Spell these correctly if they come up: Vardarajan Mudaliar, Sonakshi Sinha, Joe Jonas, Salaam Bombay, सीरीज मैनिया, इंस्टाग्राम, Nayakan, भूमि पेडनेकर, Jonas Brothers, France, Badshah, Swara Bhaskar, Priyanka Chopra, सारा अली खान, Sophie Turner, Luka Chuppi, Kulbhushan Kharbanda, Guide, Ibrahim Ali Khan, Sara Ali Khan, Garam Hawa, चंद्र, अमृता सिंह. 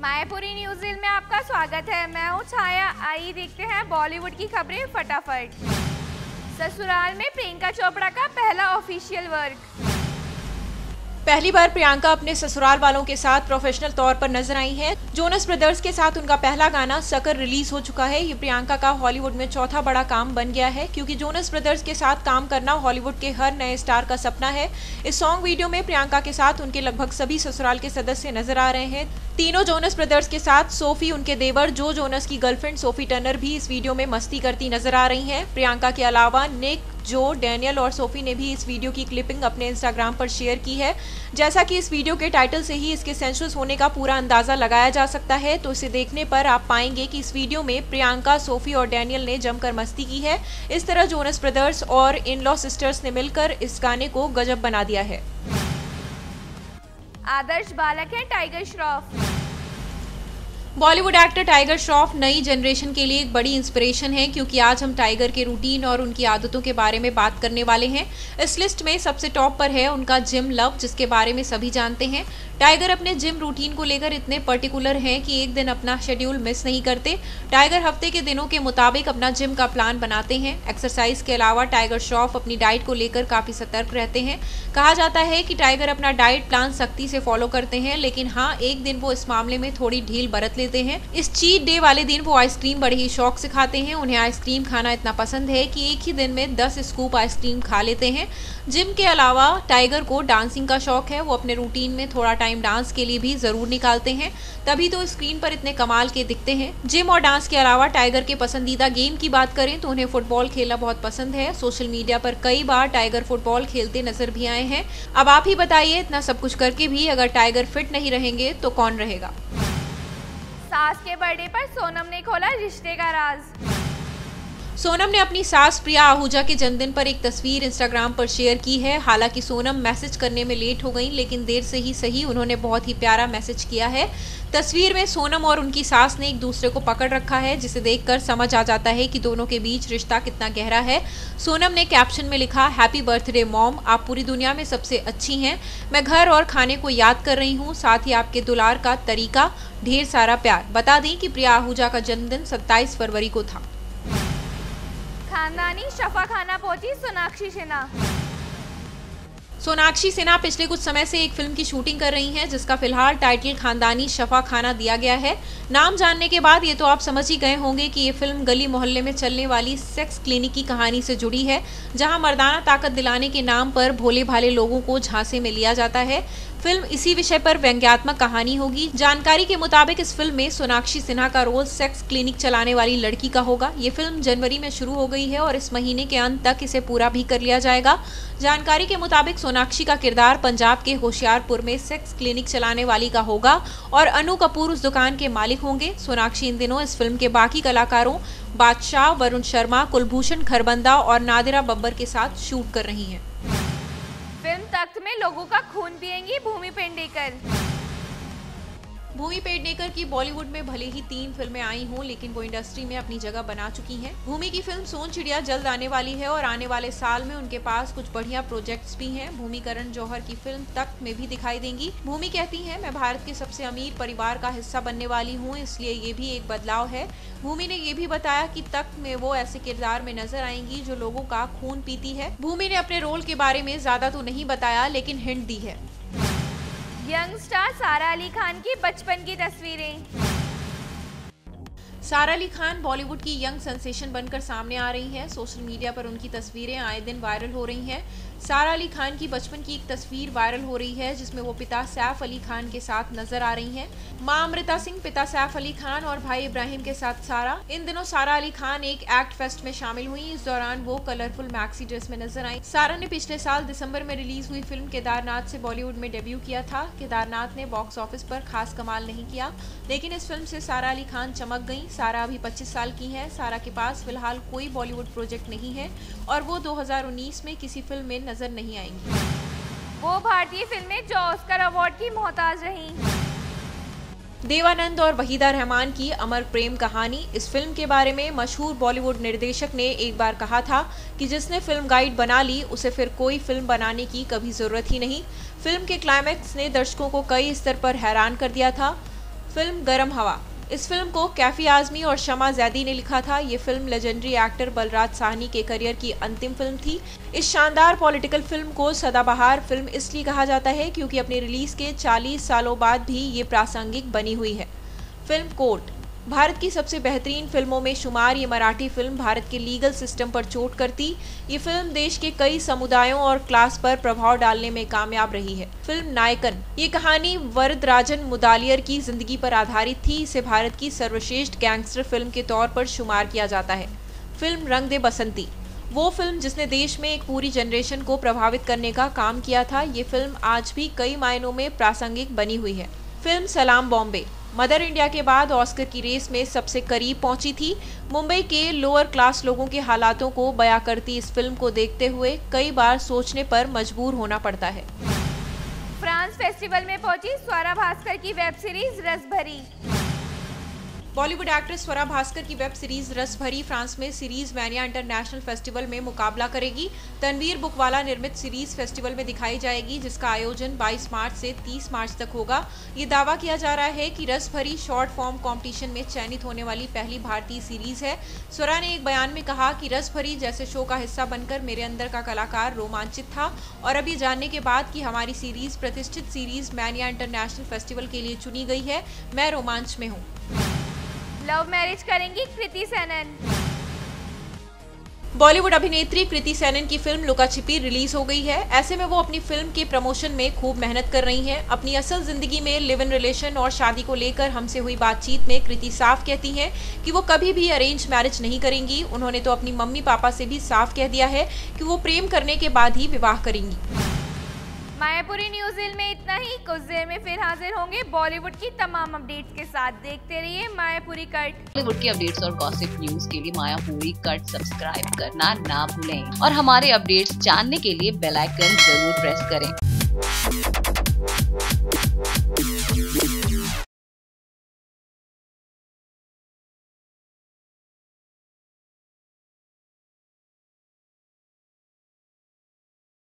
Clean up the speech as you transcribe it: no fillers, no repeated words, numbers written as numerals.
Mayapuri news में आपका स्वागत है। मैं हूँ छाया। आई देखते हैं बॉलीवुड की खबरें फटाफट। ससुराल में प्रियंका चोपड़ा का पहला ऑफिशियल वर्क। पहली बार प्रियंका अपने ससुराल वालों के साथ प्रोफेशनल तौर पर नजर आई हैं। जोनस ब्रदर्स के साथ उनका पहला गाना सकर रिलीज हो चुका है। ये प्रियंका का हॉलीवुड में चौथा बड़ा काम बन गया है, क्योंकि जोनस ब्रदर्स के साथ काम करना हॉलीवुड के हर नए स्टार का सपना है। इस सॉन्ग वीडियो में प्रियंका के साथ उनके लगभग सभी ससुराल के सदस्य नजर आ रहे हैं। तीनों जोनस ब्रदर्स के साथ सोफी, उनके देवर जो जोनस की गर्लफ्रेंड सोफी टर्नर भी इस वीडियो में मस्ती करती नजर आ रही हैं। प्रियंका के अलावा निक, जो, डैनियल और सोफी ने भी इस वीडियो की क्लिपिंग अपने इंस्टाग्राम पर शेयर की है। जैसा कि इस वीडियो के टाइटल से ही इसके सेंसुअस होने का पूरा अंदाज़ा लगाया जा सकता है, तो इसे देखने पर आप पाएंगे कि इस वीडियो में प्रियंका, सोफी और डैनियल ने जमकर मस्ती की है। इस तरह जोनस ब्रदर्स और इन लॉ सिस्टर्स ने मिलकर इस गाने को गजब बना दिया है। आदर्श बालक है टाइगर श्रॉफ। बॉलीवुड एक्टर टाइगर श्रॉफ नई जनरेशन के लिए एक बड़ी इंस्पिरेशन है, क्योंकि आज हम टाइगर के रूटीन और उनकी आदतों के बारे में बात करने वाले हैं। इस लिस्ट में सबसे टॉप पर है उनका जिम लव, जिसके बारे में सभी जानते हैं। टाइगर अपने जिम रूटीन को लेकर इतने पर्टिकुलर हैं कि एक दिन अपना शेड्यूल मिस नहीं करते। टाइगर हफ्ते के दिनों के मुताबिक अपना जिम का प्लान बनाते हैं। एक्सरसाइज के अलावा टाइगर श्रॉफ अपनी डाइट को लेकर काफ़ी सतर्क रहते हैं। कहा जाता है कि टाइगर अपना डाइट प्लान सख्ती से फॉलो करते हैं, लेकिन हाँ, एक दिन वो इस मामले में थोड़ी ढील बरत लेते हैं। इस चीट डे वाले दिन वो आइसक्रीम बड़े ही शौक से खाते हैं। उन्हें आइसक्रीम खाना इतना पसंद है कि एक ही दिन में 10 स्कूप आइसक्रीम खा लेते हैं। जिम के अलावा टाइगर को डांसिंग का शौक है। वो अपने रूटीन में थोड़ा टाइम डांस के लिए भी जरूर निकालते हैं, तभी तो स्क्रीन पर इतने कमाल के दिखते हैं। जिम और डांस के अलावा टाइगर के पसंदीदा गेम की बात करें तो उन्हें फुटबॉल खेलना बहुत पसंद है। सोशल मीडिया पर कई बार टाइगर फुटबॉल खेलते नजर भी आए हैं। अब आप ही बताइए, इतना सब कुछ करके भी अगर टाइगर फिट नहीं रहेंगे तो कौन रहेगा। सास के बर्थडे पर सोनम ने खोला रिश्ते का राज। सोनम ने अपनी सास प्रिया आहूजा के जन्मदिन पर एक तस्वीर इंस्टाग्राम पर शेयर की है। हालांकि सोनम मैसेज करने में लेट हो गई, लेकिन देर से ही सही उन्होंने बहुत ही प्यारा मैसेज किया है। तस्वीर में सोनम और उनकी सास ने एक दूसरे को पकड़ रखा है, जिसे देखकर समझ आ जाता है कि दोनों के बीच रिश्ता कितना गहरा है। सोनम ने कैप्शन में लिखा, हैप्पी बर्थडे मॉम, आप पूरी दुनिया में सबसे अच्छी हैं। मैं घर और खाने को याद कर रही हूँ, साथ ही आपके दुलार का तरीका, ढेर सारा प्यार। बता दें कि प्रिया आहूजा का जन्मदिन 27 फरवरी को था। खानदानी शफाखाना पहुंची सोनाक्षी सिन्हा। सोनाक्षी सिन्हा पिछले कुछ समय से एक फिल्म की शूटिंग कर रही हैं, जिसका फिलहाल टाइटल खानदानी शफाखाना दिया गया है। नाम जानने के बाद ये तो आप समझ ही गए होंगे कि ये फिल्म गली मोहल्ले में चलने वाली सेक्स क्लिनिक की कहानी से जुड़ी है, जहां मर्दाना ताकत दिलाने के नाम पर भोले भाले लोगों को झांसे में लिया जाता है। फिल्म इसी विषय पर व्यंग्यात्मक कहानी होगी। जानकारी के मुताबिक इस फिल्म में सोनाक्षी सिन्हा का रोल सेक्स क्लिनिक चलाने वाली लड़की का होगा। ये फिल्म जनवरी में शुरू हो गई है और इस महीने के अंत तक इसे पूरा भी कर लिया जाएगा। जानकारी के मुताबिक सोनाक्षी का किरदार पंजाब के होशियारपुर में सेक्स क्लिनिक चलाने वाली का होगा और अनु कपूर उस दुकान के मालिक होंगे। सोनाक्षी इन दिनों इस फिल्म के बाकी कलाकारों बादशाह, वरुण शर्मा, कुलभूषण खरबंदा और नादिरा बब्बर के साथ शूट कर रही हैं। फिल्म तख़्त में लोगों का खून पिएंगी भूमि पेडनेकर। भूमि पेडनेकर की बॉलीवुड में भले ही 3 फिल्में आई हों, लेकिन वो इंडस्ट्री में अपनी जगह बना चुकी हैं। भूमि की फिल्म सोन चिड़िया जल्द आने वाली है और आने वाले साल में उनके पास कुछ बढ़िया प्रोजेक्ट्स भी हैं। भूमि करण जौहर की फिल्म तख़्त में भी दिखाई देंगी। भूमि कहती हैं, मैं भारत के सबसे अमीर परिवार का हिस्सा बनने वाली हूँ, इसलिए ये भी एक बदलाव है। भूमि ने ये भी बताया कि तख़्त में वो ऐसे किरदार में नजर आएंगी जो लोगों का खून पीती है। भूमि ने अपने रोल के बारे में ज्यादा तो नहीं बताया, लेकिन हिंट दी है। यंग स्टार सारा अली खान की बचपन की तस्वीरें। सारा अली खान बॉलीवुड की यंग सेंसेशन बनकर सामने आ रही हैं। सोशल मीडिया पर उनकी तस्वीरें आए दिन वायरल हो रही हैं। सारा अली खान की बचपन की एक तस्वीर वायरल हो रही है, जिसमें वो पिता सैफ अली खान के साथ नजर आ रही हैं। मां अमृता सिंह, पिता सैफ अली खान और भाई इब्राहिम के साथ सारा। इन दिनों सारा अली खान एक एक्ट फेस्ट में शामिल हुई। इस दौरान वो कलरफुल मैक्सी ड्रेस में नजर आई। सारा ने पिछले साल दिसंबर में रिलीज हुई फिल्म केदारनाथ से बॉलीवुड में डेब्यू किया था। केदारनाथ ने बॉक्स ऑफिस पर खास कमाल नहीं किया, लेकिन इस फिल्म से सारा अली खान चमक गई। सारा अभी 25 साल की है। सारा के पास फिलहाल कोई बॉलीवुड प्रोजेक्ट नहीं है और वो 2019 में किसी फिल्म में नजर नहीं आएंगी। वो भारतीय फिल्में जो ऑस्कर अवार्ड की मोहताज रहीं। देवानंद और वहीदा रहमान की अमर प्रेम कहानी। इस फिल्म के बारे में मशहूर बॉलीवुड निर्देशक ने एक बार कहा था कि जिसने फिल्म गाइड बना ली उसे फिर कोई फिल्म बनाने की कभी ज़रूरत ही नहीं। फिल्म के क्लाइमैक्स ने दर्शकों को कई स्तर पर हैरान कर दिया था। फिल्म गरम हवा, इस फिल्म को कैफी आज़मी और शमा जैदी ने लिखा था। ये film legendary actor Balraj Sahni के करियर की अंतिम फिल्म थी। इस शानदार पॉलिटिकल फिल्म को सदाबहार फिल्म इसलिए कहा जाता है क्योंकि अपने रिलीज़ के 40 सालों बाद भी ये प्रासंगिक बनी हुई है। फिल्म कोर्ट, भारत की सबसे बेहतरीन फिल्मों में शुमार ये मराठी फिल्म भारत के लीगल सिस्टम पर चोट करती। ये फिल्म देश के कई समुदायों और क्लास पर प्रभाव डालने में कामयाब रही है। फिल्म नायकन, ये कहानी वरदराजन मुदालियर की जिंदगी पर आधारित थी। इसे भारत की सर्वश्रेष्ठ गैंगस्टर फिल्म के तौर पर शुमार किया जाता है। फिल्म रंग दे बसंती, वो फिल्म जिसने देश में एक पूरी जनरेशन को प्रभावित करने का काम किया था। ये फिल्म आज भी कई मायनों में प्रासंगिक बनी हुई है। फिल्म सलाम बॉम्बे, मदर इंडिया के बाद ऑस्कर की रेस में सबसे करीब पहुंची थी। मुंबई के लोअर क्लास लोगों के हालातों को बयां करती इस फिल्म को देखते हुए कई बार सोचने पर मजबूर होना पड़ता है। फ्रांस फेस्टिवल में पहुंची स्वरा भास्कर की web series Rasbhari. Bollywood actress Swara Bhaskar की वेब सीरीज रसभरी फ्रांस में सीरीज मैनिया इंटरनेशनल फेस्टिवल में मुकाबला करेगी। तनवीर बुकवाला निर्मित सीरीज फेस्टिवल में दिखाई जाएगी जिसका आयोजन 22 मार्च से 30 मार्च तक होगा। ये दावा किया जा रहा है कि रसभरी शॉर्ट फॉर्म कॉम्पिटिशन में चयनित होने वाली पहली भारतीय सीरीज है। स्वरा ने एक बयान में कहा कि रसभरी जैसे शो का हिस्सा बनकर मेरे अंदर का कलाकार रोमांचित था और अब ये जानने के बाद कि हमारी सीरीज प्रतिष्ठित सीरीज मैनिया इंटरनेशनल फेस्टिवल के लिए चुनी गई है, मैं रोमांच में हूँ। लव मैरिज करेंगी कृति सैनन। बॉलीवुड अभिनेत्री कृति सैनन की फिल्म लुका छिपी रिलीज हो गई है। ऐसे में वो अपनी फिल्म के प्रमोशन में खूब मेहनत कर रही हैं। अपनी असल जिंदगी में लिव इन रिलेशन और शादी को लेकर हमसे हुई बातचीत में कृति साफ कहती हैं कि वो कभी भी अरेंज मैरिज नहीं करेंगी। उन्होंने तो अपनी मम्मी पापा से भी साफ कह दिया है कि वो प्रेम करने के बाद ही विवाह करेंगी। मायापुरी न्यूज़ में इतना ही। कुछ देर में फिर हाजिर होंगे बॉलीवुड की तमाम अपडेट्स के साथ। देखते रहिए मायापुरी कट। बॉलीवुड की अपडेट्स और गॉसिप न्यूज़ के लिए मायापुरी कट सब्सक्राइब करना ना भूलें और हमारे अपडेट्स जानने के लिए बेल आइकन जरूर प्रेस करें।